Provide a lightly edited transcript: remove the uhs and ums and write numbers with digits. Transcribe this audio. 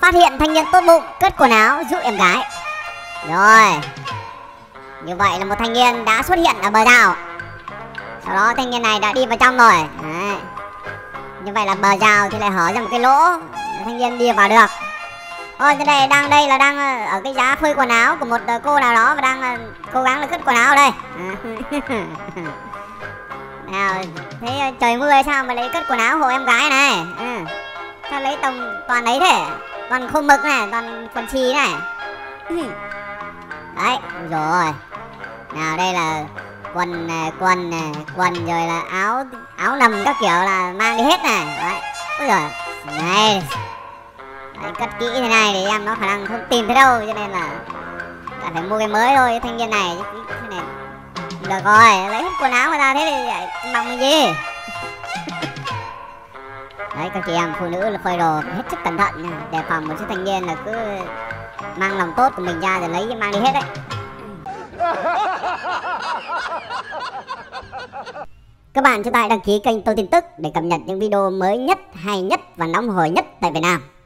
Phát hiện thanh niên tốt bụng, cất quần áo giúp em gái. Rồi, như vậy là một thanh niên đã xuất hiện ở bờ rào. Sau đó thanh niên này đã đi vào trong rồi. Đấy. Như vậy là bờ rào thì lại hở ra một cái lỗ, thanh niên đi vào được. Ôi, thế này đang ở cái giá phơi quần áo của một cô nào đó và đang cố gắng là cất quần áo ở đây. Nào, thế trời mưa hay sao mà lấy cất quần áo hộ em gái này? Ừ. Sao lấy toàn ấy thế? Toàn khô mực này, toàn quần chì này. Đấy, rồi. Nào đây là quần rồi là áo nằm các kiểu là mang đi hết này. Đấy. Ôi giời. Này. Đấy, cất kỹ thế này thì em nó khả năng không tìm thấy đâu, cho nên là đã phải mua cái mới thôi. Cái thanh niên này cái này được rồi, lấy hết quần áo người ta thế thì bằng cái gì? Đấy, các chị em phụ nữ là phơi đồ hết sức cẩn thận nha, đề phòng một số thanh niên là cứ mang lòng tốt của mình ra rồi lấy mang đi hết đấy. Các bạn cho tôi đăng ký kênh Tô Tin Tức để cập nhật những video mới nhất, hay nhất và nóng hổi nhất tại Việt Nam.